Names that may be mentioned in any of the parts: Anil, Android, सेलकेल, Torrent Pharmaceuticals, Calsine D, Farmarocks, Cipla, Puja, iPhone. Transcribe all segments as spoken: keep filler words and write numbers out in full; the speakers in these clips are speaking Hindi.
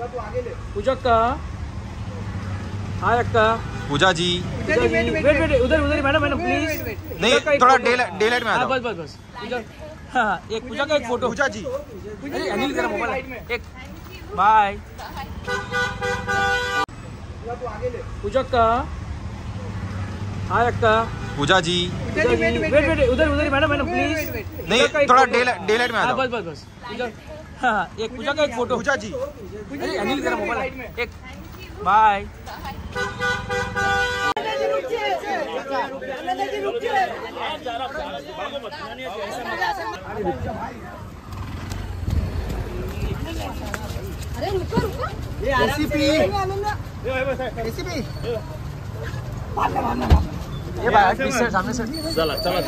पूजा का हाय अक्का पूजा जी वेट उधर उधर मैडम मैडम प्लीज नहीं थोड़ा डे लाइट में आ जाओ बस बस बस पूजा हाँ एक पूजा का एक फोटो पूजा जी अरे अनिल का मोबाइल एक बाय पूजा का हाय अक्का पूजा जी वेट वेट उधर उधर मैडम मैडम प्लीज नहीं थोड़ा डे लाइट में आ जाओ बस बस बस पूजा हाँ एक पूजा का एक फोटो पूजा जी अरे अनिल का मोबाइल एक बाय अरे रुको रुको रेसिपी रेसिपी ये बात से सामने से चला चला चला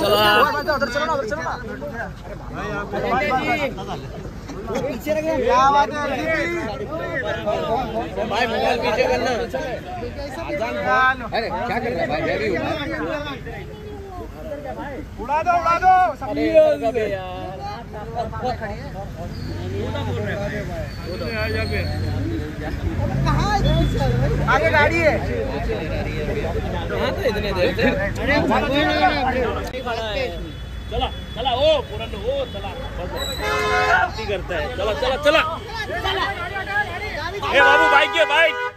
उधर चलो ना उधर चलो ना पीछे रख क्या बात है भाई मोबाइल पीछे करना अरे क्या कर रहा है भाई हैवी उड़ा दो उड़ा दो सब आगे गाड़ी है तो इतने देर चला चला ओ पूरा ओ चला करता है चला चला चला बाबू बाइक है बाइक।